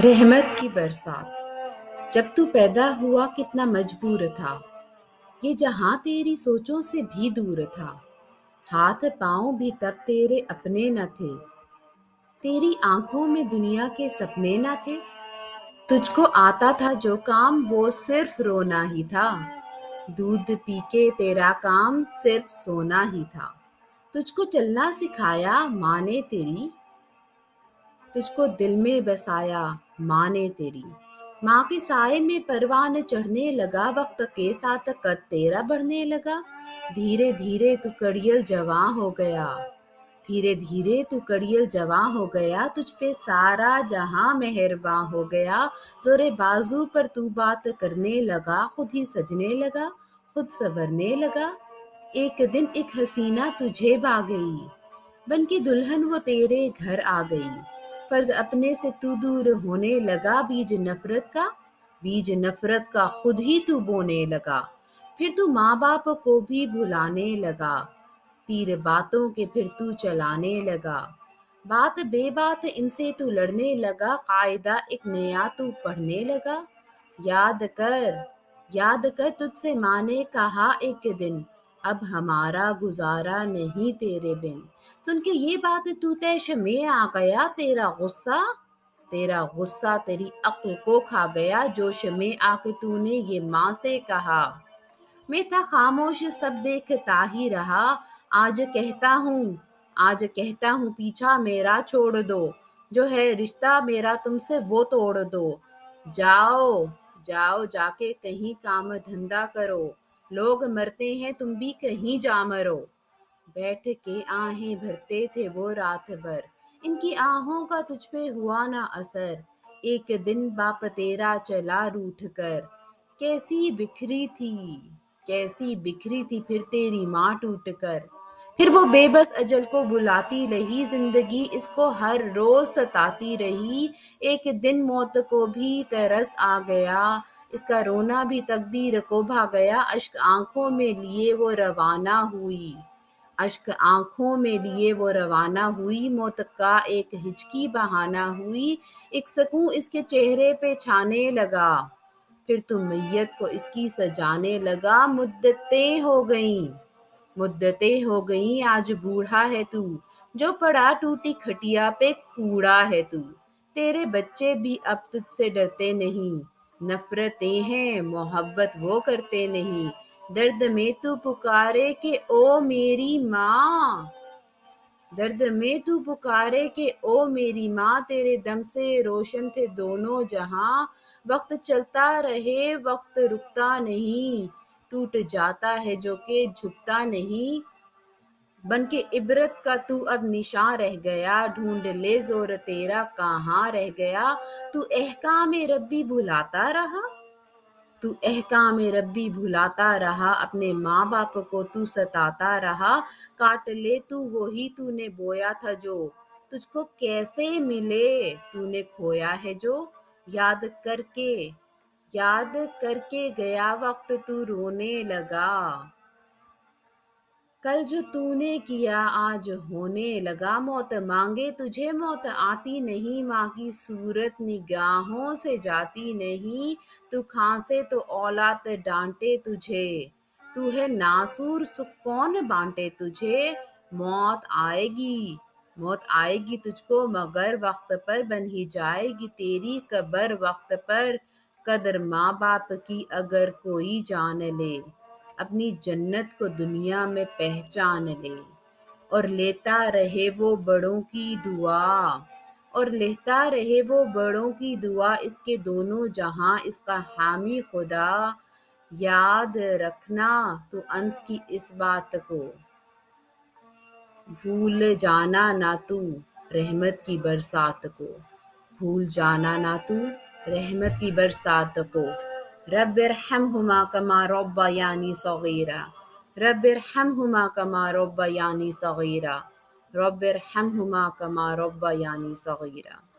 रहमत की बरसात। जब तू पैदा हुआ कितना मजबूर था, ये जहां तेरी सोचों से भी दूर था। हाथ पाँव भी तब तेरे अपने न थे, तेरी आंखों में दुनिया के सपने न थे। तुझको आता था जो काम, वो सिर्फ रोना ही था। दूध पी के तेरा काम सिर्फ सोना ही था। तुझको चलना सिखाया माँ ने तेरी, तुझको दिल में बसाया माँ ने तेरी। माँ के साए में परवान चढ़ने लगा, वक्त के साथ कद तेरा बढ़ने लगा। धीरे धीरे तू कड़ियल जवां हो गया, धीरे धीरे तू कड़ियल जवां हो गया। तुझ पे सारा जहां मेहरबान हो गया। जोरे बाजू पर तू बात करने लगा, खुद ही सजने लगा, खुद संवरने लगा। एक दिन एक हसीना तुझे भा गई, बन के दुल्हन वो तेरे घर आ गई। फर्ज अपने से तू दूर होने लगा, बीज नफरत का खुद ही तू बोने लगा। फिर तू माँ बाप को भी भुलाने लगा, तीर बातों के फिर तू चलाने लगा। बात बेबात इनसे तू लड़ने लगा, कायदा एक नया तू पढ़ने लगा। याद कर तुझसे माँ ने कहा एक दिन, अब हमारा गुजारा नहीं तेरे बिन। सुन के ये बात तू तैश में आ गया, तेरा गुस्सा तेरी अक्ल को खा गया। जोश में आके तूने ये माँ से कहा, मैं था खामोश सब देखता ही रहा। आज कहता हूँ पीछा मेरा छोड़ दो, जो है रिश्ता मेरा तुमसे वो तोड़ दो। जाओ जाके कहीं काम धंधा करो, लोग मरते हैं तुम भी कहीं जा मरो। बैठ के आहें भरते थे वो रात भर, इनकी आहों का तुझ पे हुआ ना असर। एक दिन बाप तेरा चला रूठ कर, कैसी बिखरी थी फिर तेरी माँ टूट कर। फिर वो बेबस अजल को बुलाती रही, जिंदगी इसको हर रोज सताती रही। एक दिन मौत को भी तरस आ गया, इसका रोना भी तकदीर को भा गया। अश्क आंखों में लिए वो रवाना हुई, मौत का एक हिचकी बहाना हुई। एक सकूं इसके चेहरे पे छाने लगा, फिर तुम मैयत को इसकी सजाने लगा। मुद्दतें हो गई आज बूढ़ा है तू, जो पड़ा टूटी खटिया पे कूड़ा है तू। तेरे बच्चे भी अब तुझसे डरते नहीं, नफरतें हैं मोहब्बत वो करते नहीं। दर्द में तू पुकारे के ओ मेरी माँ। तेरे दम से रोशन थे दोनों जहां। वक्त चलता रहे वक्त रुकता नहीं, टूट जाता है जो के झुकता नहीं। बनके इबरत का तू अब निशान रह गया, ढूंढ ले जोर तेरा कहाँ रह गया। तू अहकाम रब्बी भुलाता रहा, अपने माँ बाप को तू सताता रहा। काट ले तू वही तूने बोया था जो, तुझको कैसे मिले तूने खोया है जो। याद करके गया वक्त तू रोने लगा, कल जो तूने किया आज होने लगा। मौत मांगे तुझे मौत आती नहीं, माँ की सूरत निगाहों से जाती नहीं। तू खांसे तो औलाद डांटे तुझे, तू है नासूर सो कौन बांटे तुझे। मौत आएगी तुझको मगर वक्त पर बन ही जाएगी तेरी कब्र वक्त पर। कदर माँ बाप की अगर कोई जान ले, अपनी जन्नत को दुनिया में पहचान ले। और लेता रहे वो बड़ों की दुआ, इसके दोनों जहां इसका हामी खुदा। याद रखना तू अंस की इस बात को, भूल जाना ना तू रहमत की बरसात को। रब्बिरहमहुमा कमा रब्बयानी सगीरा।